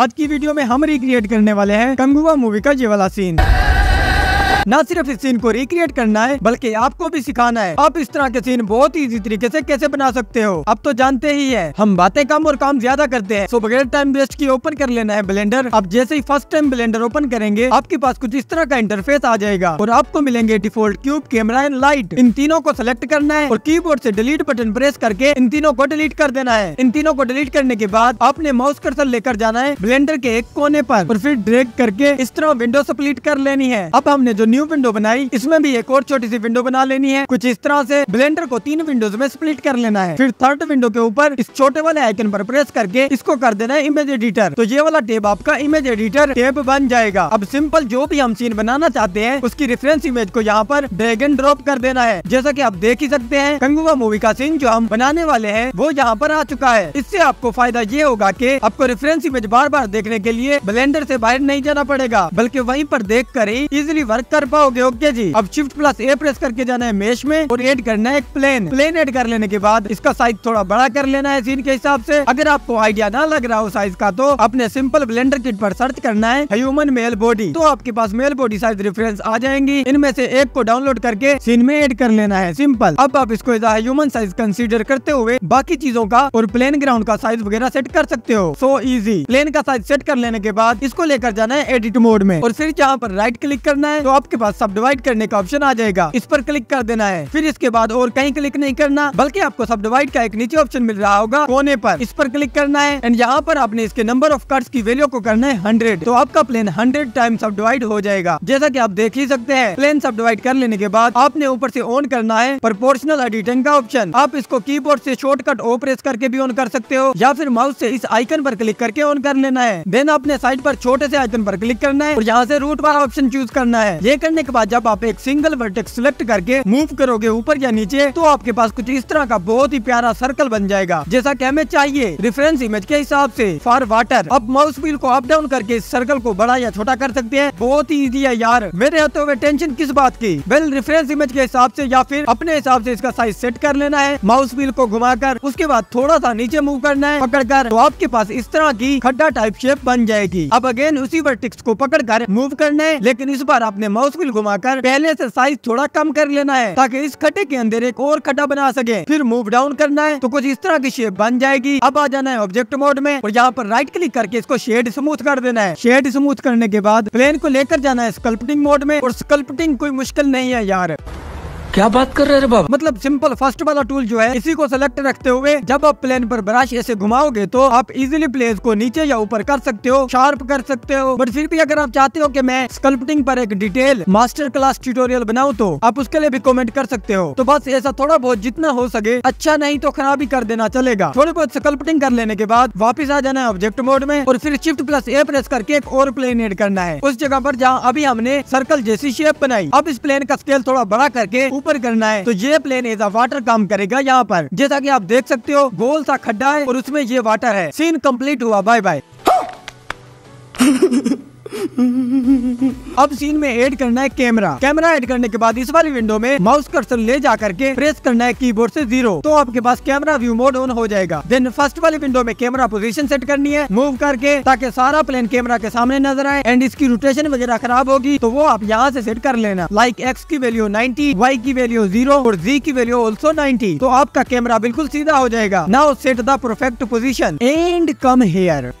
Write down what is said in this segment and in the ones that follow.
आज की वीडियो में हम रिक्रिएट करने वाले हैं कंगुवा मूवी का ये वाला सीन। ना सिर्फ इस सीन को रिक्रिएट करना है बल्कि आपको भी सिखाना है आप इस तरह के सीन बहुत इजी तरीके से कैसे बना सकते हो। आप तो जानते ही है हम बातें कम और काम ज्यादा करते हैं, तो बगैर टाइम वेस्ट किए ओपन कर लेना है ब्लेंडर। आप जैसे ही फर्स्ट टाइम ब्लेंडर ओपन करेंगे आपके पास कुछ इस तरह का इंटरफेस आ जाएगा और आपको मिलेंगे default cube, camera and light. इन तीनों को सिलेक्ट करना है और कीबोर्ड से डिलीट बटन प्रेस करके इन तीनों को डिलीट कर देना है। इन तीनों को डिलीट करने के बाद आपने माउस कर्सर लेकर जाना है ब्लेंडर के एक कोने पर और फिर ड्रैग करके इस तरह विंडो स्प्लिट कर लेनी है। अब हमने जो न्यू विंडो बनाई इसमें भी एक और छोटी सी विंडो बना लेनी है। कुछ इस तरह से ब्लेंडर को तीन विंडोज में स्प्लिट कर लेना है। फिर थर्ड विंडो के ऊपर इस छोटे वाले आइकन पर प्रेस करके इसको कर देना है इमेज एडिटर। तो ये वाला टैब आपका इमेज एडिटर टैब बन जाएगा। अब सिंपल जो भी हम सीन बनाना चाहते हैं उसकी रेफरेंस इमेज को यहाँ पर ड्रैग एंड ड्रॉप कर देना है। जैसा की आप देख ही सकते हैं कंगुवा मूवी का सीन जो हम बनाने वाले है वो यहाँ पर आ चुका है। इससे आपको फायदा ये होगा की आपको रेफरेंस इमेज बार बार देखने के लिए ब्लेंडर से बाहर नहीं जाना पड़ेगा बल्कि वहीं पर देख कर ही इजिली वर्क कर पाओगे। ओके जी, अब शिफ्ट प्लस ए प्रेस करके जाना है मेश में और ऐड करना है एक प्लेन ऐड कर लेने के बाद इसका साइज थोड़ा बड़ा कर लेना है सीन के हिसाब से। अगर आपको आइडिया ना लग रहा हो साइज का तो आपने सिंपल ब्लेंडर किट पर सर्च करना है ह्यूमन मेल बॉडी, तो आपके पास मेल बॉडी साइज रेफरेंस आ जाएंगी। इनमें से एक को डाउनलोड करके सीन में ऐड कर लेना है सिंपल। अब आप इसको ह्यूमन साइज कंसीडर करते हुए बाकी चीजों का और प्लेन ग्राउंड का साइज वगैरह सेट कर सकते हो। सो इजी, प्लेन का साइज सेट कर लेने के बाद इसको लेकर जाना है एडिट मोड में और फिर जहाँ पर राइट क्लिक करना है तो आपके पास सब डिवाइड करने का ऑप्शन आ जाएगा। इस पर क्लिक कर देना है। फिर इसके बाद और कहीं क्लिक नहीं करना बल्कि आपको सब डिवाइड का एक नीचे ऑप्शन मिल रहा होगा कोने पर, इस पर क्लिक करना है एंड यहाँ पर आपने इसके नंबर ऑफ कट्स की वैल्यू को करना है 100, तो आपका प्लेन 100 टाइम सब डिवाइड हो जाएगा। जैसा कि आप देख ही सकते हैं प्लेन सब डिवाइड कर लेने के बाद आपने ऊपर से ऑन करना है प्रोपोर्शनल एडिटिंग का ऑप्शन। आप इसको कीबोर्ड से शॉर्टकट ओ प्रेस करके भी ऑन कर सकते हो या फिर माउस से इस आइकन पर क्लिक करके ऑन कर लेना है। देन आपने साइड पर छोटे से आइकन पर क्लिक करना है और यहाँ से रूट वाला ऑप्शन चूज करना है। ये करने के बाद जब आप एक सिंगल वर्टेक्स सिलेक्ट करके मूव करोगे ऊपर या नीचे तो आपके पास कुछ इस तरह का बहुत ही प्यारा सर्कल बन जाएगा जैसा कि हमें चाहिए रेफरेंस इमेज के हिसाब से। फॉर वाटर अब माउस व्हील को अप डाउन करके इस सर्कल को बड़ा या छोटा कर सकते हैं। बहुत ही इजी है यार, मेरे हाथों में टेंशन किस बात की। वेल रेफरेंस इमेज के हिसाब से या फिर अपने हिसाब से इसका साइज सेट कर लेना है माउस व्हील को घुमाकर, उसके बाद थोड़ा सा नीचे मूव करना है पकड़ कर, तो आपके पास इस तरह की खड्डा टाइप शेप बन जाएगी। अब अगेन उसी वर्टेक्स को पकड़ कर मूव करना है लेकिन इस बार आपने माउस व्हील घुमाकर पहले से साइज थोड़ा कम कर लेना है ताकि इस खड्डे के अंदर एक और खड्डा बना सके। फिर मूव डाउन करना है तो कुछ इस तरह की शेप बन जाएगी। अब आ जाना है ऑब्जेक्ट मोड में और यहाँ पर राइट क्लिक करके इसको शेड स्मूथ कर देना है। शेड स्मूथ करने के बाद प्लेन को लेकर जाना है स्कल्पटिंग मोड में और स्कल्पटिंग कोई मुश्किल नहीं है यार। क्या बात कर रहे हैं बाबा, मतलब सिंपल फर्स्ट वाला टूल जो है इसी को सेलेक्ट रखते हुए जब आप प्लेन पर ब्रश ऐसे घुमाओगे तो आप इजीली प्लेन को नीचे या ऊपर कर सकते हो, शार्प कर सकते हो। बट फिर भी अगर आप चाहते हो कि मैं स्कल्पटिंग पर एक डिटेल मास्टर क्लास ट्यूटोरियल बनाऊं तो आप उसके लिए भी कमेंट कर सकते हो। तो बस ऐसा थोड़ा बहुत जितना हो सके, अच्छा नहीं तो खराब ही कर देना चलेगा। थोड़ी बहुत स्कल्पटिंग कर लेने के बाद वापिस आ जाना है ऑब्जेक्ट मोड में और फिर शिफ्ट प्लस ए प्रेस करके एक और प्लेन एड करना है उस जगह पर जहाँ अभी हमने सर्कल जैसी शेप बनाई। अब इस प्लेन का स्केल थोड़ा बड़ा करके ऊपर करना है तो ये प्लेन एज अ वाटर काम करेगा। यहाँ पर जैसा कि आप देख सकते हो गोल सा खड्डा है और उसमें ये वाटर है। सीन कंप्लीट हुआ, बाय बाय। अब सीन में ऐड करना है कैमरा। कैमरा ऐड करने के बाद इस वाली विंडो में माउस कर्सर ले जा करके प्रेस करना है कीबोर्ड से 0, तो आपके पास कैमरा व्यू मोड ऑन हो जाएगा। देन फर्स्ट वाली विंडो में कैमरा पोजीशन सेट करनी है मूव करके ताकि सारा प्लेन कैमरा के सामने नजर आए एंड इसकी रोटेशन वगैरह खराब होगी तो वो आप यहाँ से सेट कर लेना। लाइक एक्स की वैल्यू 90, वाई की वैल्यू 0 और जी की वैल्यू ऑल्सो 90, तो आपका कैमरा बिल्कुल सीधा हो जाएगा। Now set the perfect position and come here.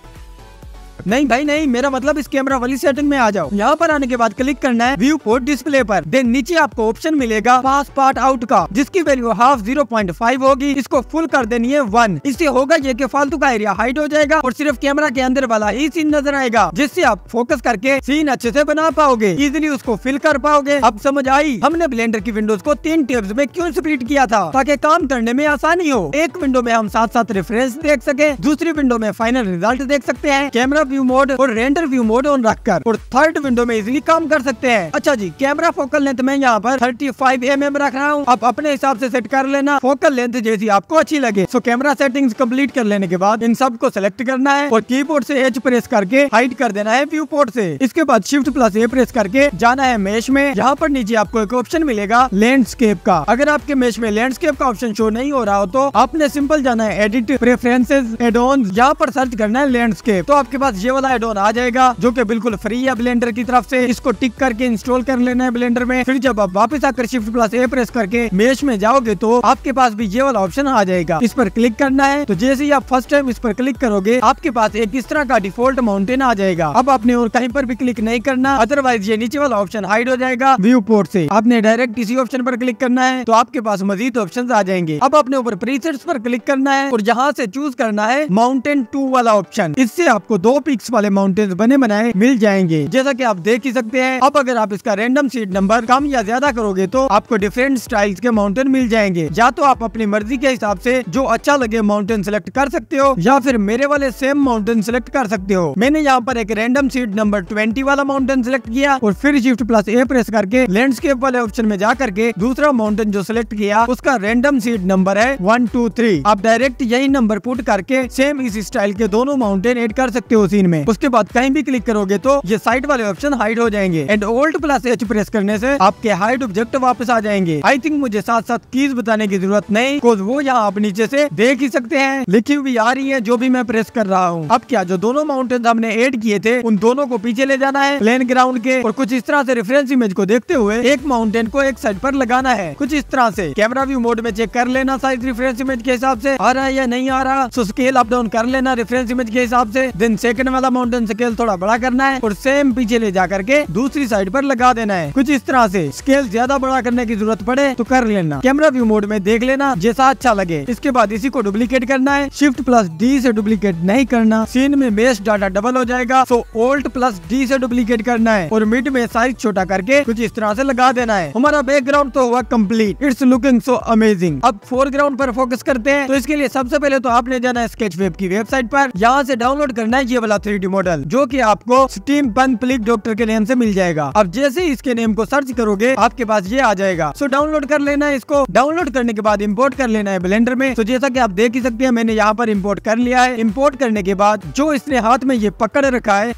नहीं भाई नहीं, मेरा मतलब इस कैमरा वाली सेटिंग में आ जाओ। यहाँ पर आने के बाद क्लिक करना है व्यू पोर्ट डिस्प्ले पर। देन नीचे आपको ऑप्शन मिलेगा पास पार्ट आउट का जिसकी वैल्यू हाफ 0.5 होगी, इसको फुल कर देनी है 1। इससे होगा ये कि फालतू का एरिया हाइड हो जाएगा और सिर्फ कैमरा के अंदर वाला ही सीन नजर आएगा जिससे आप फोकस करके सीन अच्छे से बना पाओगे, इजिली उसको फिल कर पाओगे। अब समझ आई हमने ब्लेंडर की विंडोज को 3 टैब्स में क्यों स्प्लिट किया था, ताकि काम करने में आसानी हो। एक विंडो में हम साथ साथ रेफरेंस देख सके, दूसरी विंडो में फाइनल रिजल्ट देख सकते हैं कैमरा व्यू मोड और रेंडर व्यू मोड ऑन रखकर, और थर्ड विंडो में इजीली काम कर सकते हैं। अच्छा जी, कैमरा फोकल लेंथ में यहाँ पर 35 mm रख रहा हूँ, आप अपने हिसाब से सेट कर लेना फोकल लेंथ जैसी आपको अच्छी लगे। सो कैमरा सेटिंग्स कंप्लीट कर लेने के बाद इन सब को सेलेक्ट करना है और कीबोर्ड से एच प्रेस करके हाइड कर देना है व्यू पोर्ट से। इसके बाद शिफ्ट प्लस ए प्रेस करके जाना है मेश में। यहाँ पर नीचे आपको एक ऑप्शन मिलेगा लैंडस्केप का। अगर आपके मेश में लैंडस्केप का ऑप्शन शो नहीं हो रहा हो तो आपने सिंपल जाना है एडिट प्रेफरेंसेज एड ऑन, यहाँ पर सर्च करना है लैंडस्केप, तो आपके पास ये वाला एडोन आ जाएगा जो कि बिल्कुल फ्री है ब्लेंडर की तरफ से। इसको टिक करके इंस्टॉल कर लेना है ब्लेंडर में। फिर जब आप वापस आकर शिफ्ट प्लस ए प्रेस करके मेश में जाओगे तो आपके पास भी ये वाला ऑप्शन आ जाएगा। इस पर क्लिक करना है। तो जैसे ही आप फर्स्ट टाइम इस पर क्लिक करोगे आपके पास एक इस तरह का डिफॉल्ट माउंटेन आ जाएगा। अब आपने और कहीं पर भी क्लिक नहीं करना, अदरवाइज ये नीचे वाला ऑप्शन हाइड हो जाएगा व्यू पोर्ट से। आपने डायरेक्ट इसी ऑप्शन पर क्लिक करना है तो आपके पास मजीद ऑप्शन आ जाएंगे। अब आपने ऊपर प्रीसेट्स पर क्लिक करना है और यहाँ से चूज करना है माउंटेन 2 वाला ऑप्शन। इससे आपको 2 पिक्स वाले माउंटेन बने बनाए मिल जाएंगे जैसा कि आप देख ही सकते हैं। अब अगर आप इसका रेंडम सीट नंबर कम या ज्यादा करोगे तो आपको डिफरेंट स्टाइल्स के माउंटेन मिल जाएंगे। या तो आप अपनी मर्जी के हिसाब से जो अच्छा लगे माउंटेन सिलेक्ट कर सकते हो या फिर मेरे वाले सेम माउंटेन सिलेक्ट कर सकते हो। मैंने यहाँ पर एक रेंडम सीट नंबर 20 वाला माउंटेन सिलेक्ट किया और फिर शिफ्ट प्लस ए प्रेस करके लैंडस्केप वाले ऑप्शन में जा करके दूसरा माउंटेन जो सिलेक्ट किया उसका रेंडम सीट नंबर है 123। आप डायरेक्ट यही नंबर पुट करके सेम इसी स्टाइल के दोनों माउंटेन एड कर सकते हो सीन में। उसके बाद कहीं भी क्लिक करोगे तो ये साइड वाले ऑप्शन हाइड हो जाएंगे and alt plus H press करने से आपके हाइड ऑब्जेक्ट वापस आ जाएंगे। आई थिंक मुझे साथ साथ कीज बताने की जरूरत नहीं, बिकॉज वो यहाँ आप नीचे से देख ही सकते हैं लिखी हुई आ रही है जो भी मैं प्रेस कर रहा हूँ। अब क्या जो दोनों माउंटेन हमने एड किए थे उन दोनों को पीछे ले जाना है प्लेन ग्राउंड के और कुछ इस तरह से रेफरेंस इमेज को देखते हुए एक माउंटेन को एक साइड पर लगाना है कुछ इस तरह से। कैमरा व्यू मोड में चेक कर लेना साइज रेफरेंस इमेज के हिसाब से आ रहा है या नहीं आ रहा। सो स्केल अप डाउन कर लेना रेफरेंस इमेज के हिसाब से। देन सेकंड वाला माउंटेन स्केल थोड़ा बड़ा करना है और सेम पीछे ले जा करके दूसरी साइड पर लगा देना है कुछ इस तरह से। स्केल ज्यादा बड़ा करने की जरूरत पड़े तो कर लेना, कैमरा व्यू मोड में देख लेना जैसा अच्छा लगे। इसके बाद इसी को डुप्लीकेट करना है, शिफ्ट प्लस डी से डुप्लीकेट नहीं करना, सीन में मेश डाटा डबल हो जाएगा। सो ऑल्ट प्लस डी से डुप्लीकेट करना है और मिड में साइज छोटा करके कुछ इस तरह से लगा देना है। हमारा बैकग्राउंड तो हुआ complete, it's looking so amazing. अब फोरग्राउंड पर फोकस करते हैं। तो इसके लिए सबसे पहले तो आपने जाना है स्केचफैब की वेबसाइट पर, यहाँ से डाउनलोड करना है ये वाला 3D मॉडल जो कि आपको स्टीम पन प्लिक डॉक्टर के नाम से मिल जाएगा। अब जैसे ही इसके नेम को सर्च करोगे आपके पास ये आ जाएगा। सो डाउनलोड कर लेना है इसको। डाउनलोड करने के बाद इम्पोर्ट कर लेना है ब्लेंडर में। तो जैसा कि आप देख ही सकते हैं मैंने यहाँ पर इम्पोर्ट कर लिया है। इम्पोर्ट करने के बाद जो इसने हाथ में ये पकड़ रखा है,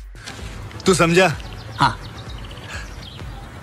तू समझा? हाँ।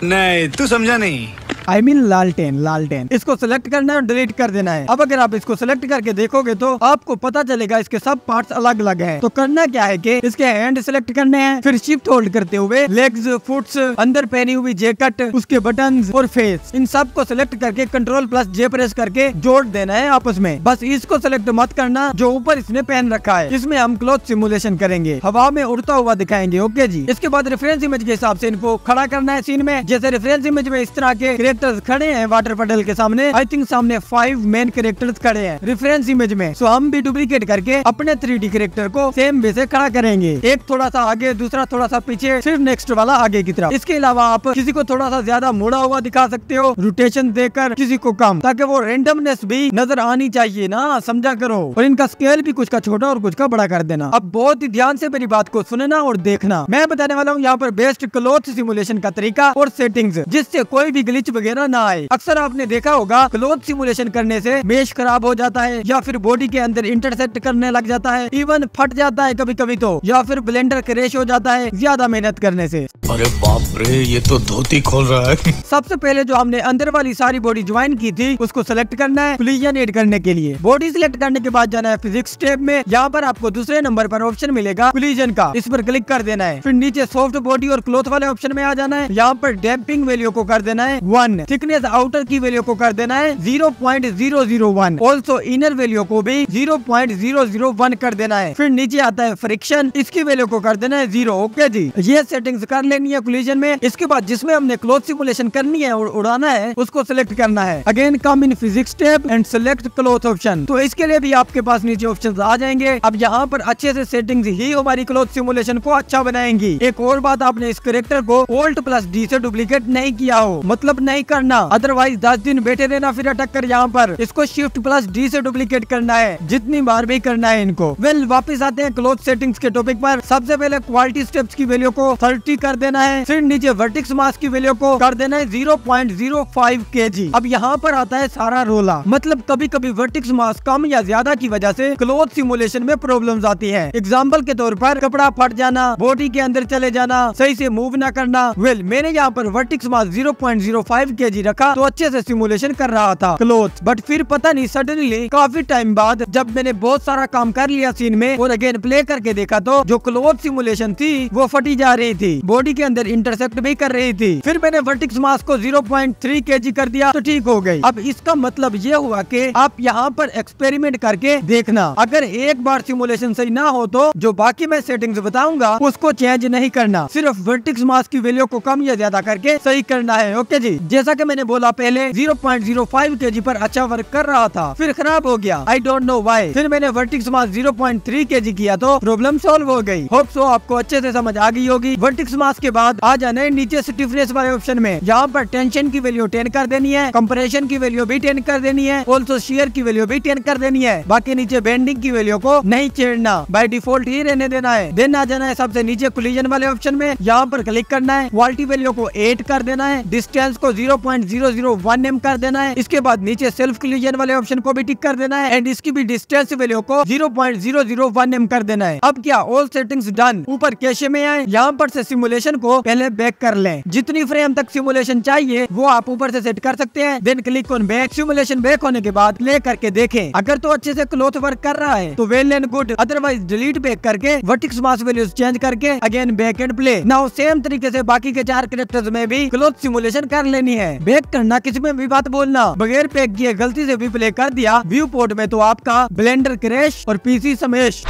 नहीं तू समझा नहीं, आई मीन लालटेन। इसको सिलेक्ट करना है और डिलीट कर देना है। अब अगर आप इसको सिलेक्ट करके देखोगे तो आपको पता चलेगा इसके सब पार्ट्स अलग अलग हैं। तो करना क्या है कि इसके हैंड सिलेक्ट करने हैं, फिर शिफ्ट होल्ड करते हुए लेग्स, फुट्स, अंदर पहनी हुई जैकेट, उसके बटन्स और फेस, इन सब को सिलेक्ट करके कंट्रोल प्लस जे प्रेस करके जोड़ देना है आपस में। बस इसको सिलेक्ट मत करना जो ऊपर इसने पहन रखा है। इसमें हम क्लोथ सिमुलेशन करेंगे, हवा में उड़ता हुआ दिखाएंगे। ओके जी। इसके बाद रेफरेंस इमेज के हिसाब से इनको खड़ा करना है सीन में। जैसे रेफरेंस इमेज में इस तरह के कैरेक्टर्स खड़े हैं वाटर पटल के सामने, आई थिंक सामने 5 मेन कैरेक्टर्स खड़े हैं रेफरेंस इमेज में। सो हम भी डुप्लीकेट करके अपने 3D कैरेक्टर को सेम वे से खड़ा करेंगे, एक थोड़ा सा आगे, दूसरा थोड़ा सा पीछे, फिर नेक्स्ट वाला आगे की तरफ। इसके अलावा आप किसी को थोड़ा सा ज्यादा मुड़ा हुआ दिखा सकते हो रोटेशन देकर, किसी को कम, ताकि वो रेंडमनेस भी नजर आनी चाहिए ना, समझा करो। और इनका स्केल भी कुछ का छोटा और कुछ का बड़ा कर देना। अब बहुत ही ध्यान से मेरी बात को सुनना और देखना, मैं बताने वाला हूँ यहाँ पर बेस्ट क्लोथ सिमुलेशन का तरीका और सेटिंग्स, जिससे कोई भी ग्लिच वगैरह ना आए। अक्सर आपने देखा होगा क्लोथ सिमुलेशन करने से मेश खराब हो जाता है या फिर बॉडी के अंदर इंटरसेक्ट करने लग जाता है, इवन फट जाता है कभी कभी तो, या फिर ब्लेंडर क्रैश हो जाता है ज्यादा मेहनत करने से। अरे बाप रे, ये तो धोती खोल रहा है। सबसे पहले जो हमने अंदर वाली सारी बॉडी ज्वाइन की थी उसको सिलेक्ट करना है कोलिजन एड करने के लिए। बॉडी सिलेक्ट करने के बाद जाना है फिजिक्स टैब में, यहाँ पर आपको दूसरे नंबर पर ऑप्शन मिलेगा कोलिजन का, इस पर क्लिक कर देना है। फिर नीचे सॉफ्ट बॉडी और क्लोथ वाले ऑप्शन में आ जाना है, यहाँ पर डैम्पिंग वैल्यू को कर देना है 1, थिकनेस आउटर की वैल्यू को कर देना है 0.001, ऑल्सो इनर वैल्यू को भी 0.001 कर देना है। फिर नीचे आता है फ्रिक्शन, इसकी वैल्यू को कर देना है 0। ओके जी, ये सेटिंग्स कर लेनी है कोलिजन में। इसके बाद जिसमें हमने क्लोथ सिमुलेशन करनी है और उड़ाना है उसको सिलेक्ट करना है। Again come in physics tab and select cloth option. तो इसके लिए भी आपके पास नीचे ऑप्शन आ जाएंगे। अब यहाँ पर अच्छे से सेटिंग्स ही हमारी क्लोथ सिमुलेशन को अच्छा बनाएंगी। एक और बात, आपने इस कैरेक्टर को ऑल्ट प्लस डी से डुप्लीकेट नहीं किया हो, मतलब नहीं करना, अदरवाइज 10 दिन बैठे रहना फिर अटक कर। यहाँ पर इसको शिफ्ट प्लस डी से डुप्लीकेट करना है जितनी बार भी करना है इनको। वेल, वापस आते हैं क्लोथ सेटिंग्स के टॉपिक पर। सबसे पहले क्वालिटी स्टेप्स की वैल्यू को 30 कर देना करना है, फिर नीचे वर्टिक्स मास्क की वैल्यू को कर देना है 0.05 kg। अब यहाँ पर आता है सारा रोला, मतलब कभी कभी वर्टिक्स मास्क कम या ज्यादा की वजह से क्लोथ सिमुलेशन में प्रॉब्लम्स आती है। एग्जाम्पल के तौर पर कपड़ा फट जाना, बॉडी के अंदर चले जाना, सही से मूव ना करना। वेल, मैंने यहाँ पर वर्टिक्स मास्क 0.05 kg रखा तो अच्छे से सिमुलेशन कर रहा था क्लोथ, बट फिर पता नहीं सडनली काफी टाइम बाद जब मैंने बहुत सारा काम कर लिया सीन में और अगेन प्ले करके देखा तो जो क्लोथ सिमुलेशन थी वो फटी जा रही थी, बॉडी के अंदर इंटरसेप्ट भी कर रही थी। फिर मैंने वर्टिक्स मास्क को 0.3 kg कर दिया तो ठीक हो गई। अब इसका मतलब ये हुआ कि आप यहाँ पर एक्सपेरिमेंट करके देखना, अगर एक बार सिमुलेशन सही ना हो तो जो बाकी मैं सेटिंग्स बताऊंगा उसको चेंज नहीं करना, सिर्फ वर्टिक्स मास्क की वैल्यू को कम या ज्यादा करके सही करना है। ओके जी, जैसा कि मैंने बोला पहले 0.05 kg पर अच्छा वर्क कर रहा था, फिर खराब हो गया, आई डोंट नो व्हाई। फिर मैंने वर्टिक्स मास्क 0.3 kg किया तो प्रॉब्लम सोल्व हो गई। होप सो आपको अच्छे से समझ आ गई होगी। वर्टिक्स मास्क के बाद आ जाना है नीचे स्टिफनेस वाले ऑप्शन में, यहाँ पर टेंशन की वैल्यू 10 कर देनी है, कंप्रेशन की वैल्यू भी 10 कर देनी है, ऑल्सो शेयर की वैल्यू भी 10 कर देनी है। बाकी नीचे बेंडिंग की वैल्यू को नहीं छेड़ना, बाय डिफॉल्ट ही रहने देना है। देन आ जाना है सबसे नीचे कोलिजन वाले ऑप्शन में, यहाँ पर क्लिक करना है, क्वालिटी वैल्यू को 8 कर देना है, डिस्टेंस को 0.001 mm कर देना है। इसके बाद नीचे सेल्फ कोलिजन वाले ऑप्शन को भी टिक कर देना है एंड इसकी भी डिस्टेंस वैल्यू को 0.001 mm कर देना है। अब क्या, ऑल सेटिंग्स डन। ऊपर कैशे में आए, यहाँ पर से सिमुलेशन को पहले बैक कर लें, जितनी फ्रेम तक सिमुलेशन चाहिए वो आप ऊपर से सेट कर सकते हैं। Then click on bake, simulation bake होने के बाद प्ले करके देखें, अगर तो अच्छे से क्लोथ वर्क कर रहा है तो well and good, otherwise delete bake करके वर्टिक्स मास्क वैल्यूज चेंज करके again bake and play. Now same तरीके से बाकी के 4 कैरेक्टर्स में भी क्लोथ सिमुलेशन कर लेनी है। बैक करना, किसी में भी बात बोलना, बगैर पैक किए गलती से भी प्ले कर दिया व्यू पोर्ट में तो आपका ब्लेंडर क्रैश और पीसी समेश।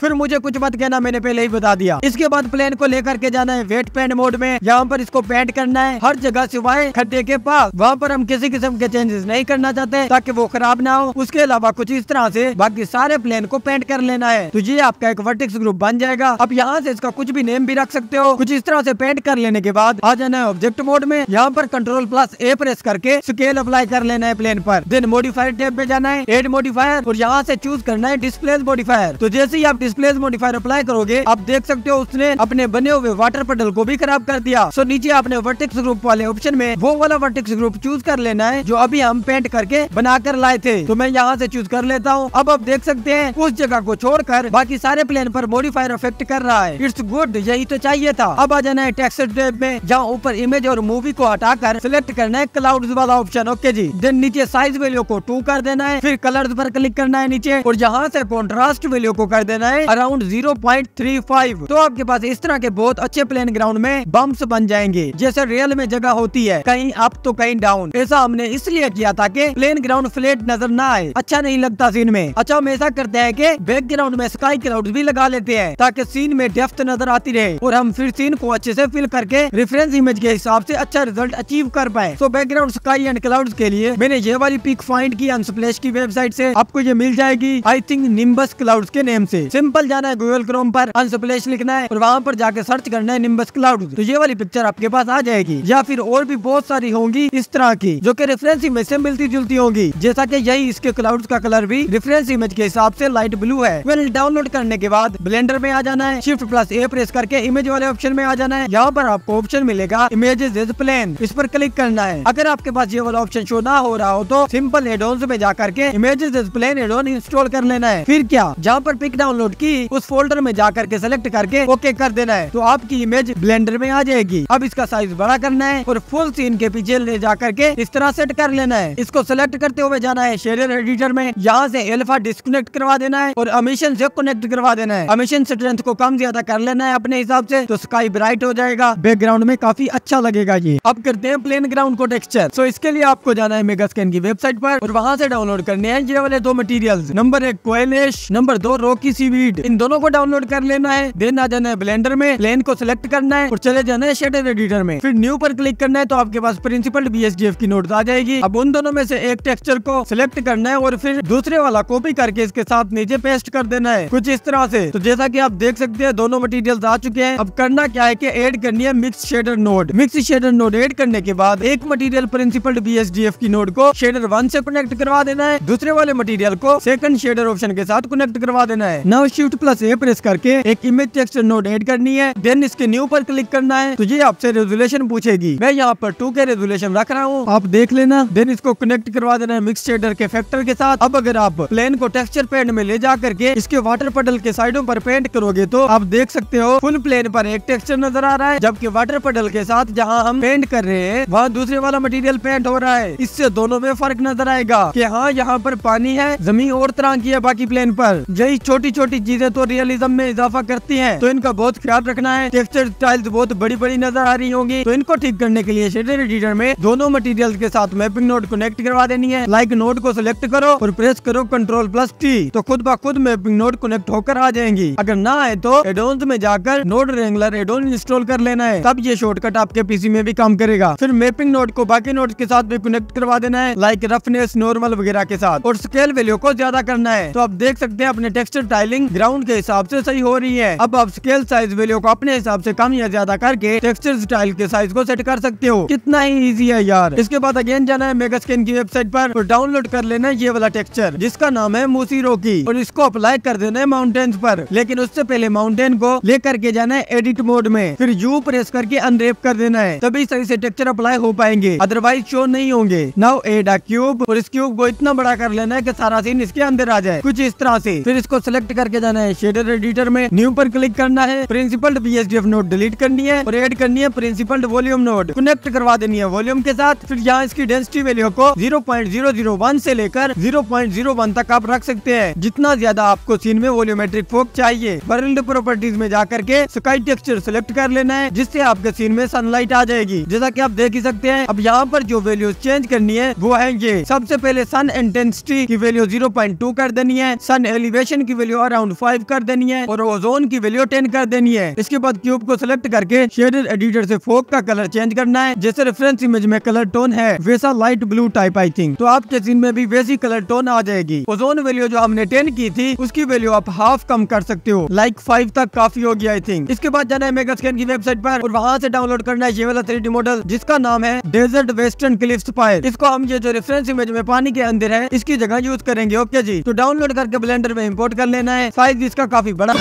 फिर मुझे कुछ मत कहना, मैंने पहले ही बता दिया। इसके बाद प्लेन को लेकर के जाना है वेट पेंट मोड में, यहाँ पर इसको पेंट करना है हर जगह सिवाय खड्डे के पास, वहाँ पर हम किसी किस्म के चेंजेस नहीं करना चाहते ताकि वो खराब ना हो। उसके अलावा कुछ इस तरह से बाकी सारे प्लेन को पेंट कर लेना है तो ये आपका एक वर्टिक्स ग्रुप बन जाएगा। अब यहाँ से इसका कुछ भी नेम भी रख सकते हो। कुछ इस तरह से पेंट कर लेने के बाद आ जाना है ऑब्जेक्ट मोड में, यहाँ पर Ctrl+A प्रेस करके स्केल अप्लाई कर लेना है प्लेन पर। देन मॉडिफायर टैब पे जाना है, एड मॉडिफायर, और यहाँ से चूज करना है डिस्प्लेस मॉडिफायर। तो जैसे ही आप डिस्प्लेस मॉडिफायर अप्लाई करोगे आप देख सकते हो उसने अपने बने हुए वाटर पेडल को भी खराब कर दिया। सो नीचे आपने वर्टिक्स ग्रुप वाले ऑप्शन में वो वाला वर्टिक्स ग्रुप चूज कर लेना है जो अभी हम पेंट करके बना कर लाए थे, तो मैं यहाँ से चूज कर लेता हूँ। अब आप देख सकते हैं उस जगह को छोड़कर बाकी सारे प्लेन पर मॉडिफायर इफेक्ट कर रहा है। इट्स गुड, यही तो चाहिए था। अब आ जाना है टेक्सचर टैब में, जहाँ ऊपर इमेज और मूवी को हटाकर सिलेक्ट करना है क्लाउड्स वाला ऑप्शन। ओके जी, देन नीचे साइज वैल्यू को 2 कर देना है, फिर कलर्स पर क्लिक करना है नीचे और यहाँ से कॉन्ट्रास्ट वैल्यू को कर देना है अराउंड 0.35। तो आपके पास इस तरह के बहुत अच्छे प्लेन ग्राउंड में बम्प्स बन जाएंगे, जैसे रियल में जगह होती है, कहीं अप तो कहीं डाउन। ऐसा हमने इसलिए किया ताकि प्लेन ग्राउंड फ्लैट नजर ना आए, अच्छा नहीं लगता सीन में। अच्छा, हम ऐसा करते हैं कि बैकग्राउंड में स्काई क्लाउड भी लगा लेते हैं ताकि सीन में डेप्थ नजर आती रहे और हम फिर सीन को अच्छे से फिल करके रेफरेंस इमेज के हिसाब से अच्छा रिजल्ट अचीव कर पाए। तो बैकग्राउंड स्काई एंड क्लाउड के लिए मैंने ये वाली पिक फाइंड की अनस्प्लैश की वेबसाइट से, आपको ये मिल जाएगी आई थिंक निम्बस क्लाउड्स के नेम से। सिंपल जाना है गूगल क्रोम पर, अनस्प्लैश लिखना है और वहाँ पर जाके सर्च करना है निम्बस क्लाउड्स, तो ये वाली पिक्चर आपके पास आ जाएगी। या फिर और भी बहुत सारी होंगी इस तरह की जो कि रेफरेंस इमेज से मिलती जुलती होंगी, जैसा कि यही इसके क्लाउड्स का कलर भी रेफरेंस इमेज के हिसाब से लाइट ब्लू है। वेल, डाउनलोड करने के बाद ब्लेंडर में आ जाना है, Shift+A प्रेस करके इमेज वाले ऑप्शन में आ जाना है। यहाँ पर आपको ऑप्शन मिलेगा इमेजेस एज प्लेन, इस पर क्लिक करना है। अगर आपके पास ये वाला ऑप्शन शो ना हो रहा हो तो सिंपल एडोन्स में जा करके images as plane addon install कर लेना है। फिर क्या, जहाँ पर पिक डाउनलोड की उस फोल्डर में जा करके सेलेक्ट करके ओके कर देना है तो आपकी इमेज ब्लेंडर में आ जाएगी। अब इसका साइज बड़ा करना है और फुल सीन के पीछे ले जा करके इस तरह सेट कर लेना है। इसको सेलेक्ट करते हुए जाना है शेडर एडिटर में, यहाँ से अल्फा डिस्कनेक्ट करवा देना है और एमिशन से कनेक्ट करवा देना है। एमिशन स्ट्रेंथ को कम ज्यादा कर लेना है अपने हिसाब से, तो स्काई ब्राइट हो जाएगा, बैकग्राउंड में काफी अच्छा लगेगा ये। अब करते हैं प्लेन ग्राउंड को टेक्सचर। सो इसके लिए आपको जाना है मेगास्कैन की वेबसाइट पर और वहाँ से डाउनलोड करने हैं ये वाले 2 मटेरियल्स, नंबर 1 कोयलेश, नंबर 2 रॉकी सीवीड। इन दोनों को डाउनलोड कर लेना है। देन आ जाना है ब्लेंडर में, प्लेन को सिलेक्ट करना है और चले जाना है शेडर एडिटर में, फिर न्यू पर क्लिक करना है तो आपके पास प्रिंसिपल BSDF की नोट आ जाएगी। अब उन दोनों में से एक टेक्सचर को सिलेक्ट करना है और फिर दूसरे वाला कॉपी करके इसके साथ नीचे पेस्ट कर देना है कुछ इस तरह से। तो जैसा कि आप देख सकते हैं दोनों मटेरियल्स आ चुके हैं। अब करना क्या है कि ऐड करनी है mix shader node. Mix shader node add करने के बाद एक मटेरियल प्रिंसिपल BSDF की नोड को शेडर 1 से कनेक्ट करवा देना है, दूसरे वाले मटेरियल को सेकंड शेडर ऑप्शन के साथ कनेक्ट करवा देना है। नाउ Shift+A प्रेस करके एक इमेज टेक्सचर नोड ऐड करनी है, देन इसके न्यू पर क्लिक करना है तो ये आपसे रेजुलेशन पूछेगी। मैं यहाँ पर 2K रेजुलेशन रख रहा हूँ, आप देख लेना। देन इसको कनेक्ट करवा देना है मिक्स शेडर के फैक्टर के साथ। अब अगर आप प्लेन को टेक्सचर पैड में ले जा करके इसके वाटर पडल के साइडों पर पेंट करोगे तो आप देख सकते हो फुल प्लेन पर एक टेक्सचर नजर आ रहा है, जबकि वाटर पडल के साथ जहाँ हम पेंट कर रहे हैं वहाँ दूसरे वाला मटेरियल पेंट हो रहा है। इससे दोनों में फर्क नजर आएगा कि हाँ यहाँ पर पानी है, जमीन और तरह की है बाकी प्लेन पर। यही छोटी छोटी चीजें तो रियलिज्म में इजाफा करती हैं, तो इनका बहुत ख्याल रखना है। टेक्सचर स्टाइल्स बहुत बड़ी बड़ी नजर आ रही होंगी तो इनको ठीक करने के लिए शेडर एडिटर में दोनों मटेरियल के साथ मैपिंग नोड कनेक्ट करवा देनी है। लाइक नोड को सिलेक्ट करो और प्रेस करो Ctrl+T तो खुद ब खुद मैपिंग नोड कनेक्ट होकर आ जाएंगी। अगर ना आए तो एडोन्स में जाकर नोड रेंगुलर एडोन इंस्टॉल कर लेना है, तब ये शॉर्टकट आपके पीसी में भी काम करेगा। फिर मैपिंग नोड को बाकी नोड के साथ भी कनेक्ट करवा देना है, लाइक रफनेस नॉर्मल वगैरह के साथ, और स्केल वैल्यू को ज्यादा करना है। तो आप देख सकते हैं अपने टेक्सचर टाइलिंग ग्राउंड के हिसाब से सही हो रही है। अब आप स्केल साइज वैल्यू को अपने हिसाब से कम या ज्यादा करके टेक्सचर स्टाइल के साइज को सेट कर सकते हो। कितना ही इजी है यार। इसके बाद अगेन जाना है मेगास्कैन की वेबसाइट पर और डाउनलोड कर लेना ये वाला टेक्सचर जिसका नाम है मोसी रॉकी, और इसको अप्लाई कर देना है माउंटेन्स पर। लेकिन उससे पहले माउंटेन को लेकर के जाना है एडिट मोड में, फिर यू प्रेस करके अनरेप कर देना है, तभी सही से टेक्सचर अप्लाई हो पाएंगे, अदरवाइज शो नहीं होंगे। नाउ एड अ क्यूब और इस क्यूब को इतना बड़ा कर लेना है कि सारा सीन इसके अंदर आ जाए, कुछ इस तरह से। फिर इसको सिलेक्ट करके जाना है शेडर एडिटर में, न्यू पर क्लिक करना है, प्रिंसिपल्ड BSDF नोट डिलीट करनी है और एड करनी है प्रिंसिपल्ड वॉल्यूम नोट, कनेक्ट करवा देनी है वॉल्यूम के साथ। फिर यहाँ इसकी डेंसिटी वैल्यू को 0.001 से लेकर 0.01 तक आप रख सकते हैं, जितना ज्यादा आपको सीन में वॉल्यूमेट्रिक फोक चाहिए। वर्ल्ड प्रॉपर्टीज में जाकर के स्काई टेक्सचर सिलेक्ट कर लेना है जिससे आपके सीन में सनलाइट आ जाएगी, जैसा कि आप देख ही सकते हैं। अब यहाँ पर जो वैल्यूज चेंज करनी है वो है ये। सबसे पहले सन इंटेंसिटी की वैल्यू 0.2 कर देनी है, सन एलिवेशन की वैल्यू अराउंड 5 कर देनी है और ओजोन की वैल्यू 10 कर देनी है। इसके बाद क्यूब को सिलेक्ट करके शेडर एडिटर से फोक का कलर चेंज करना है। जैसे रेफरेंस इमेज में कलर टोन है वैसा light blue type I think, तो आपके सीन में भी वैसी कलर टोन आ जाएगी। ओजोन वैल्यू जो हमने 10 की थी उसकी वैल्यू आप हाफ कम कर सकते हो, लाइक 5 तक काफी होगी आई थिंक। इसके बाद जाना है मेगास्कैन की वेबसाइट पर और वहाँ से डाउनलोड करना है ये वाला 3D मॉडल जिसका नाम है डेजर्ट वेस्टर्न क्लिफ्स स्पायर। इसको हम ये जो रेफरेंस इमेज में पानी के अंदर है इसकी जगह यूज करेंगे। ओके जी, तो डाउनलोड करके ब्लेंडर में इंपोर्ट कर लेना है। साइज इसका काफी बड़ा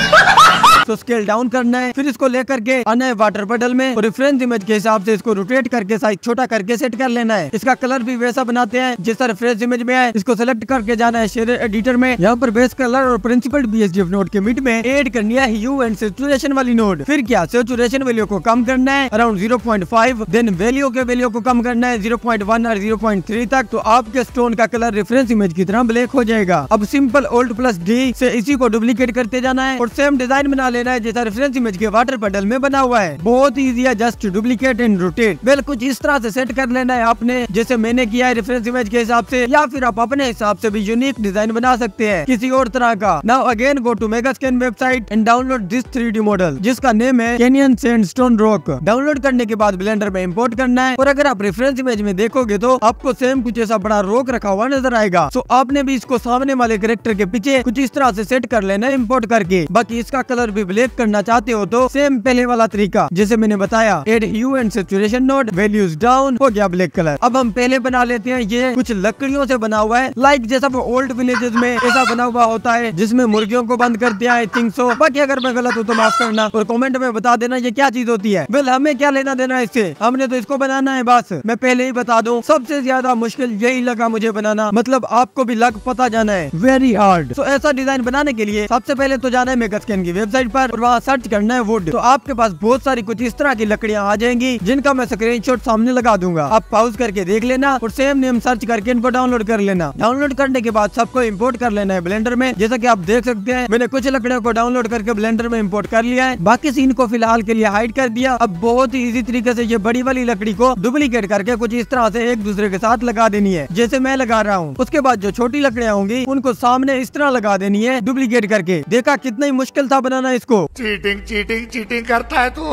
तो स्केल डाउन करना है, फिर इसको लेकर के आना है वाटर पेडल में और रेफरेंस इमेज के हिसाब से इसको रोटेट करके साइज छोटा करके सेट कर लेना है। इसका कलर भी वैसा बनाते हैं जैसा रेफरेंस इमेज में है। इसको सिलेक्ट करके जाना है शेडर एडिटर में, यहाँ पर बेस कलर और प्रिंसिपल BSDF नोट के मिड में एड करनी है ह्यू एंड सैचुरेशन वाली नोट। फिर क्या सैचुरेशन वैल्यू को कम करना है अराउंड 0.5, देन वैल्यू के वैल्यू को कम करना है 0.1 और 0.3 तक, तो आपके स्टोन का कलर रेफरेंस इमेज की तरह ब्लैक हो जाएगा। अब सिंपल Alt+D से इसी को डुप्लीकेट करते जाना है और सेम डिजाइन बना लेना है जैसा रेफरेंस इमेज के वाटर पेडल में बना हुआ है। बहुत इजी है, just duplicate and rotate. Well कुछ इस तरह से सेट कर लेना है आपने, जैसे मैंने किया है रेफरेंस इमेज के हिसाब से, या फिर आप अपने हिसाब से भी यूनिक डिजाइन बना सकते हैं किसी और तरह का। Now again go to Megascan website and download this 3D model जिसका नेम है कैनियन सैंडस्टोन रॉक। डाउनलोड करने के बाद ब्लेंडर में इंपोर्ट करना है और अगर आप रेफरेंस इमेज में देखोगे तो आपको सेम कुछ ऐसा बड़ा रॉक रखा हुआ नजर आएगा। तो आपने भी इसको सामने वाले कैरेक्टर के पीछे कुछ इस तरह से सेट कर लेना है इंपोर्ट करके। बाकी इसका कलर भी ब्लैक करना चाहते हो तो सेम पहले वाला तरीका जैसे मैंने बताया, add hue and saturation node, values down, हो गया ब्लैक कलर। अब हम पहले बना लेते हैं ये कुछ लकड़ियों से बना हुआ है, लाइक जैसा वो ओल्ड विलेजेस में ऐसा बना हुआ होता है जिसमें मुर्गियों को बंद करते हैं आई थिंक सो। बाकी अगर मैं गलत हूँ तो माफ करना और कॉमेंट में बता देना ये क्या चीज होती है। वेल हमें क्या लेना देना है इससे, हमने तो इसको बनाना है बस। मैं पहले ही बता दूं सबसे ज्यादा मुश्किल यही लगा मुझे बनाना, मतलब आपको भी लग पता जाना है वेरी हार्ड। तो ऐसा डिजाइन बनाने के लिए सबसे पहले तो जाना है मेगास्कैन की वेबसाइट पर और वहाँ सर्च करना है वुड, तो आपके पास बहुत सारी कुछ इस तरह की लकड़ियाँ आ जाएंगी जिनका मैं स्क्रीनशॉट सामने लगा दूंगा। आप पॉज करके देख लेना और सेम नेम सर्च करके इनको डाउनलोड कर लेना। डाउनलोड करने के बाद सबको इम्पोर्ट कर लेना है ब्लेंडर में। जैसा कि आप देख सकते हैं मैंने कुछ लकड़ियों को डाउनलोड करके ब्लेंडर में इम्पोर्ट कर लिया है, बाकी सीन को फिलहाल के लिए हाइड कर दिया। अब बहुत ही इजी तरीके से ये बड़ी वाली लकड़ी को डुप्लीकेट करके कुछ इस तरह से एक दूसरे के साथ लगा देनी है जैसे मैं लगा रहा हूँ। उसके बाद जो छोटी लकड़ियाँ होंगी उनको सामने इस तरह लगा देनी है डुप्लीकेट करके। देखा कितना ही मुश्किल था बनाना इसको। चीटिंग करता है तू।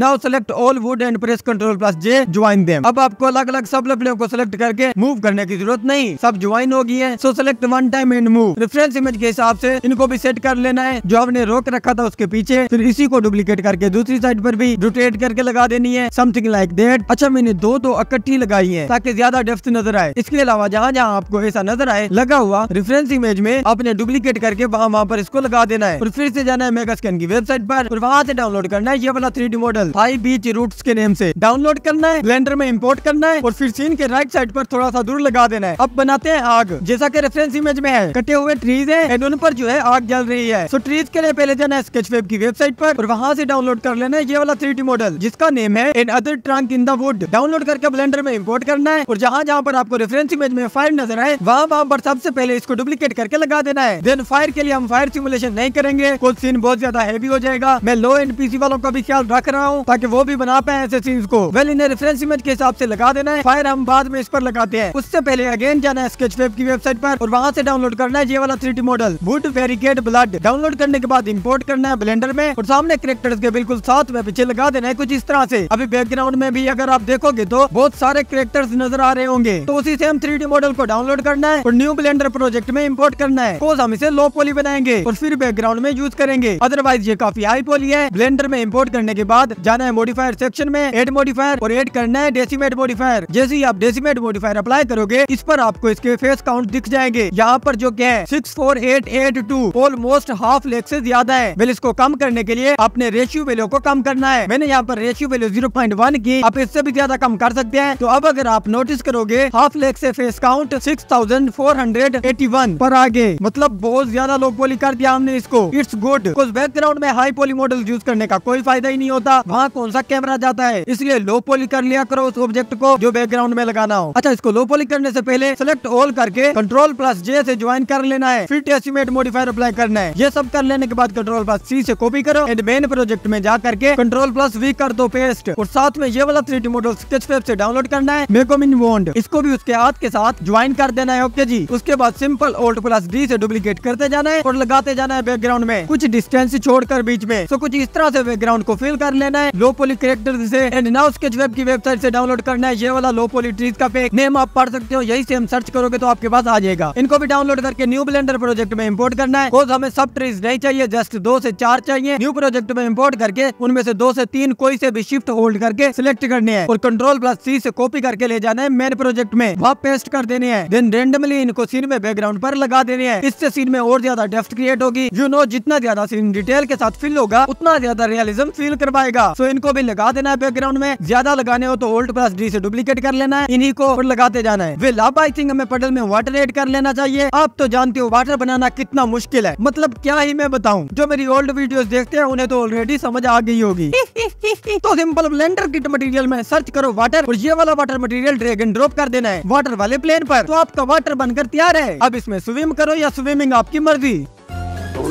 Now select all wood and press Ctrl+J join them. अब आपको अलग अलग सब लपड़ियों को सिलेक्ट करके मूव करने की जरूरत नहीं, सब ज्वाइन हो गई है। So select one time and move. Reference image के हिसाब से इनको भी सेट कर लेना है जो आपने रोक रखा था उसके पीछे, फिर इसी को डुप्लीकेट करके दूसरी साइड पर भी रोटेट करके लगा देनी है, समथिंग लाइक दैट। अच्छा मैंने दो इकट्ठी लगाई है ताकि ज्यादा डेप्थ नजर आए। इसके अलावा जहाँ जहाँ आपको ऐसा नजर आए लगा हुआ रेफरेंस इमेज में आपने डुप्लीकेट करके वहाँ पर इसको लगा देना है और फिर से जाना है मेगास्कैन की वेबसाइट पर और वहाँ से डाउनलोड करना है ये वाला 3D model five beech roots के नेम से। डाउनलोड करना है, ब्लेंडर में इंपोर्ट करना है और फिर सीन के राइट साइड पर थोड़ा सा दूर लगा देना है। अब बनाते हैं आग। जैसा कि रेफरेंस इमेज में है कटे हुए ट्रीज है एंड उन पर जो है आग जल रही है। सो ट्रीज के लिए पहले जाना है स्केचफैब की वेबसाइट पर और वहाँ से डाउनलोड कर लेना है ये वाला 3D मॉडल जिसका नेम है another trunk in the wood. Download करके ब्लेंडर में इंपोर्ट करना है और जहाँ जहाँ पर आपको रेफरेंस इमेज में फायर नजर आए वहाँ पर सबसे पहले इसको डुप्लीकेट करके लगा देना है। देन फायर के लिए हम फायर सिमुलेशन नहीं करेंगे, कुछ सीन बहुत ज्यादा हैवी हो जाएगा। मैं लो एंड पीसी वालों का भी ख्याल रख रहा हूँ ताकि वो भी बना पाए ऐसे सीन्स को। वेल इन्हें रेफरेंस इमेज के हिसाब से लगा देना है, फायर हम बाद में इस पर लगाते हैं। उससे पहले अगेन जाना है स्केचफैब की वेबसाइट पर और वहाँ से डाउनलोड करना है ये वाला 3D model wood fabricate blood. Download करने के बाद इम्पोर्ट करना है ब्लेंडर में और सामने कैरेक्टर्स के बिल्कुल साथ में पीछे लगा देना है कुछ इस तरह से। अभी बैकग्राउंड में भी अगर आप देखोगे तो बहुत सारे कैरेक्टर्स नजर आ रहे होंगे। तो उसी सेम 3D मॉडल को डाउनलोड करना है और न्यू ब्लेंडर प्रोजेक्ट में इम्पोर्ट करना है। कोस हम इसे लो पॉली बनाएंगे और फिर बैकग्राउंड में यूज करेंगे, अदरवाइज ये काफी हाई पॉली है। ब्लेंडर में इम्पोर्ट करने के बाद जाना है मॉडिफायर सेक्शन में एड मॉडिफायर और एड करना है डेसीमेट मॉडिफायर। जैसे ही आप डेसीमेट मॉडिफायर अप्लाई करोगे इस पर आपको इसके फेस काउंट दिख जाएंगे। यहाँ पर जो क्या है 64882, ऑलमोस्ट हाफ लैख से ज्यादा है। वेल इसको कम करने के लिए आपने रेशियो वैल्यू को कम करना है। मैंने यहाँ पर रेशियो वैल्यू 0.1 की, आप इससे भी ज्यादा कम कर सकते हैं। तो अब अगर आप नोटिस करोगे हाफ लैख से फेस काउंट 6481 पर आगे, मतलब बहुत ज्यादा लो पॉली कर दिया हमने इसको। इट्स गुड, बिकॉज बैकग्राउंड में हाई पॉली मॉडल यूज करने का कोई फायदा ही नहीं होता, वहाँ कौन सा कैमरा जाता है। इसलिए लो पॉली कर लिया करो उस ऑब्जेक्ट को जो बैकग्राउंड में लगाना हो। अच्छा इसको लो पॉली करने से पहले सिलेक्ट ऑल करके Ctrl+J से ज्वाइन कर लेना है, फिर डेसीमेट मॉडिफायर अप्लाई करना है। ये सब कर लेने के बाद Ctrl+C से कॉपी करो एंड मेन प्रोजेक्ट में जा करके Ctrl+V कर दो पेस्ट और साथ में ये वाला 3D मॉडल स्केचफैब से डाउनलोड करना है मेकोमिन वोंड, इसको भी उसके हाथ के साथ ज्वाइन कर देना है। ओके जी, उसके बाद सिंपल Alt+D से डुप्लीकेट करते जाना है और लगाते जाना है बैकग्राउंड में कुछ डिस्टेंस छोड़कर बीच में। तो कुछ इस तरह से बैकग्राउंड को फिल कर लेना है लो पॉली कैरेक्टर से। एंड नाउ स्केचफैब की वेबसाइट से डाउनलोड करना है ये वाला लो पॉली ट्रीज का पैक, नेम आप पढ़ सकते हो, यही से हम सर्च करोगे तो आपके पास आ जाएगा। इनको भी डाउनलोड करके न्यू ब्लेंडर प्रोजेक्ट में इंपोर्ट करना है। हमें सब ट्रीज नहीं चाहिए, जस्ट 2 से 4 चाहिए। न्यू प्रोजेक्ट में इंपोर्ट करके उनमें से 2 से 3 कोई से भी शिफ्ट होल्ड करके सिलेक्ट करने हैं और Ctrl+C से कॉपी करके ले जाना है मेन प्रोजेक्ट में, वहाँ पेस्ट कर देने हैं। देन रेंडमली इनको सीन में बैकग्राउंड पर लगा देने हैं, इससे सीन में और ज्यादा डेप्थ क्रिएट होगी। यू नो, जितना ज्यादा सीन डिटेल के साथ फिल होगा उतना ज्यादा रियलिज्म फील करवाएगा। सो इनको भी लगा देना है बैकग्राउंड में, ज्यादा लगाने हो तो Alt+D से डुप्लीकेट कर लेना है इन्हीं को और लगाते जाना है। वेल अब आई थिंक हमें पडल में वाटर एड कर लेना चाहिए। आप तो जानते हो वाटर बनाना कितना मुश्किल है, मतलब क्या ही मैं बताऊं। जो मेरी ओल्ड वीडियोस देखते हैं उन्हें तो ऑलरेडी समझ आ गई होगी। तो सिंपल ब्लेंडर किट मटेरियल में सर्च करो वाटर और ये वाला water material drag and drop कर देना है वाटर वाले प्लेन पर, तो आपका वाटर बनकर तैयार है। अब इसमें स्विम करो या स्विमिंग, आपकी मर्जी।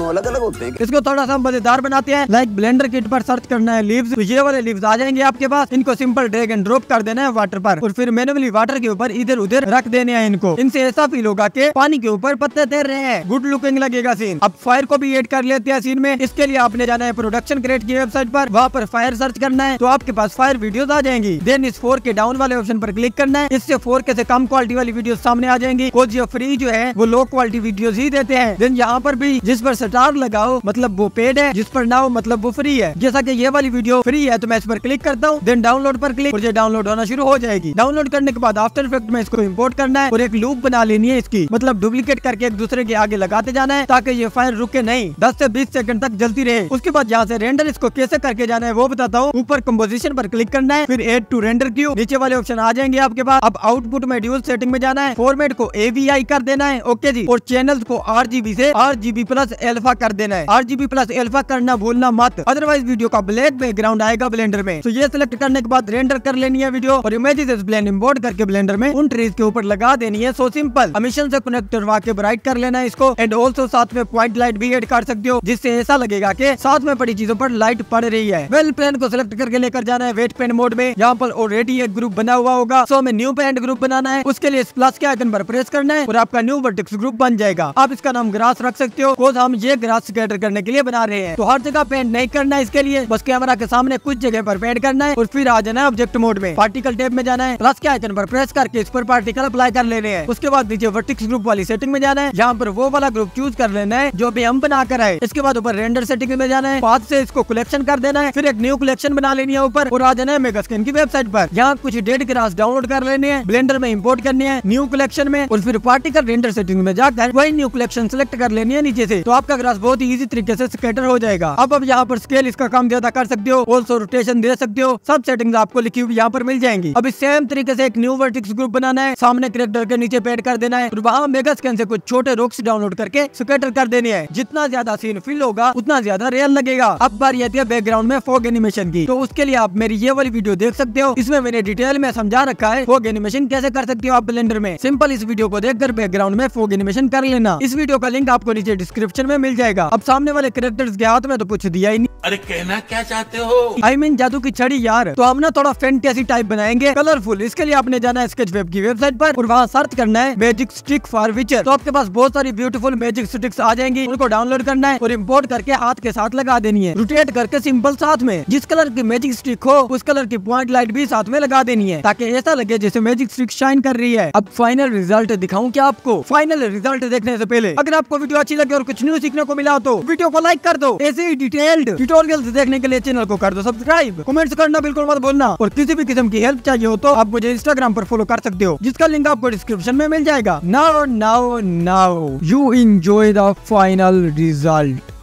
अलग अलग होते हैं, इसको थोड़ा सा मजेदार बनाते हैं। लाइक ब्लेंडर किट पर सर्च करना है लीव्स, तो ये वाले लीव्स आ जाएंगे आपके पास। इनको सिंपल ड्रैग एंड ड्रॉप कर देना है वाटर पर और फिर मैनुअली वाटर के ऊपर इधर उधर रख देने हैं इनको। इनसे ऐसा फील होगा कि पानी के ऊपर पत्ते तैर रहे हैं, गुड लुकिंग लगेगा सीन। अब फायर को भी एड कर लेते हैं सीन में। इसके लिए आपने जाना है प्रोडक्शन ग्रेड की वेबसाइट पर, वहाँ पर फायर सर्च करना है तो आपके पास फायर वीडियोस आ जाएंगी। देन इस 4K डाउन वाले ऑप्शन पर क्लिक करना है, इससे 4K से कम क्वालिटी वाली वीडियो सामने आ जाएंगी। कुछ जो फ्री जो है वो लो क्वालिटी वीडियो ही देते हैं। देन यहाँ पर भी जिस पर स्टार लगाओ मतलब वो पेड है, जिस पर ना हो मतलब वो फ्री है। जैसा कि ये वाली वीडियो फ्री है तो मैं इस पर क्लिक करता हूँ, देन डाउनलोड पर क्लिक और ये डाउनलोड होना शुरू हो जाएगी। डाउनलोड करने के बाद आफ्टर इफेक्ट में इसको इंपोर्ट करना है और एक लूप बना लेनी है इसकी, मतलब डुप्लीकेट करके एक दूसरे के आगे लगाते जाना है ताकि ये फायर रुके नहीं, 10 से 20 सेकंड तक जलती रहे। उसके बाद यहाँ से रेंडर इसको कैसे करके जाना है वो बताता हूँ। ऊपर कंपोजिशन पर क्लिक करना है, फिर एड टू रेंडर क्यू, नीचे वाले ऑप्शन आ जाएंगे आपके पास। अब आउटपुट में ड्यूल सेटिंग में जाना है, फॉर्मेट को AVI कर देना है। ओके जी, और चैनल को RGB से RGB+ अल्फा कर देना है, RGB+ अल्फा करना भूलना मत, अदरवाइज वीडियो का ब्लैक बैकग्राउंड आएगा ब्लेंडर में। तो ये सिलेक्ट करने के बाद रेंडर कर लेनी है वीडियो और इमेजेस ब्लेंड इंपोर्ट करके ब्लेंडर में उन ट्रीज के ऊपर लगा देनी है। सो सिंपल एमिशन से कनेक्ट करवा के ब्राइट कर लेना है इसको एंड ऑल्सो साथ में पॉइंट लाइट भी एड कर सकते हो, जिससे ऐसा लगेगा कि साथ में पड़ी चीजों पर लाइट पड़ रही है। वेल प्लेन को सिलेक्ट करके लेकर जाना है वेट पेन मोड में, यहाँ पर ऑलरेडी एक ग्रुप बना हुआ होगा। सो हमें न्यू पेंट ग्रुप बनाना है, उसके लिए इस प्लस के आइकन पर प्रेस करना है और आपका न्यू वर्टेक्स ग्रुप बन जाएगा। आप इसका नाम ग्रास रख सकते हो, हम ये ग्रास स्केटर करने के लिए बना रहे हैं। तो हर जगह पेंट नहीं करना है, इसके लिए बस कैमरा के सामने कुछ जगह पर पेंट करना है और फिर आ जाना है ऑब्जेक्ट मोड में। पार्टिकल टैब में जाना है, प्लस के आइकन पर प्रेस करके इस पर पार्टिकल अप्लाई कर लेने हैं। उसके बाद नीचे वर्टिक्स ग्रुप वाली सेटिंग में जाना है, यहाँ पर वो वाला ग्रुप चूज कर लेना है जो भी हम बना कर आए। इसके बाद ऊपर रेंडर सेटिंग में जाना है, पाथ से इसको कलेक्शन कर देना है, फिर एक न्यू कलेक्शन बना लेनी है ऊपर और आ जाना है मेगास्कैन की वेबसाइट पर। यहाँ कुछ डेड ग्रास डाउनलोड कर लेने हैं, ब्लेंडर में इंपोर्ट करने हैं न्यू कलेक्शन में और फिर पार्टिकल रेंडर सेटिंग में जाकर वही न्यू कलेक्शन सिलेक्ट कर लेनी है नीचे से। तो आपका ग्रास बहुत ही इजी तरीके से स्केटर हो जाएगा। अब यहाँ पर स्केल इसका काम ज्यादा कर सकते हो, ऑल्सो रोटेशन दे सकते हो, सब सेटिंग आपको लिखी हुई यहाँ पर मिल जाएंगी। अब इस सेम तरीके से एक न्यू वर्टिक्स ग्रुप बनाना है, सामने कैरेक्टर के नीचे पेड कर देना है और वहाँ मेगास्कैन से कुछ छोटे रॉक्स डाउनलोड करके स्केटर कर देने हैं। जितना ज्यादा सीन फिल होगा उतना ज्यादा रियल लगेगा। अब बारी आती है बैकग्राउंड में फॉग एनिमेशन की, तो उसके लिए आप मेरी ये वाली वीडियो देख सकते हो, इसमें मैंने डिटेल में समझा रखा है फॉग एनिमेशन कैसे कर सकते हो आप ब्लेंडर में। सिंपल इस वीडियो को देखकर बैकग्राउंड में फॉग एनिमेशन कर लेना। इस वीडियो का लिंक आपको नीचे डिस्क्रिप्शन में मिल जाएगा। अब सामने वाले कैरेक्टर्स के हाथ में तो कुछ दिया ही नहीं, अरे कहना क्या चाहते हो, आई मीन जादू की छड़ी यार। तो हम ना थोड़ा फैंटेसी टाइप बनाएंगे कलरफुल, इसके लिए आपने जाना है स्केचफैब की वेबसाइट पर और वहाँ सर्च करना है मैजिक स्टिक फॉर विचर। तो आपके पास बहुत सारी ब्यूटीफुल मैजिक स्टिक्स आ जाएंगी, उनको डाउनलोड करना है और इम्पोर्ट करके हाथ के साथ लगा देनी है, रोटेट करके सिंपल साथ में। जिस कलर की मैजिक स्टिक हो उस कलर की पॉइंट लाइट भी साथ में लगा देनी है ताकि ऐसा लगे जैसे मैजिक स्टिक शाइन कर रही है। अब फाइनल रिजल्ट दिखाऊं क्या आपको? फाइनल रिजल्ट देखने से पहले अगर आपको वीडियो अच्छी लगे और कुछ न्यू सीखने को मिला तो वीडियो को लाइक कर दो। ऐसे ही डिटेल्ड ट्यूटोरियल्स देखने के लिए चैनल को कर दो सब्सक्राइब, कमेंट्स करना बिल्कुल मत भूलना और किसी भी किस्म की हेल्प चाहिए हो तो आप मुझे इंस्टाग्राम पर फॉलो कर सकते हो, जिसका लिंक आपको डिस्क्रिप्शन में मिल जाएगा। Now you enjoy the final result.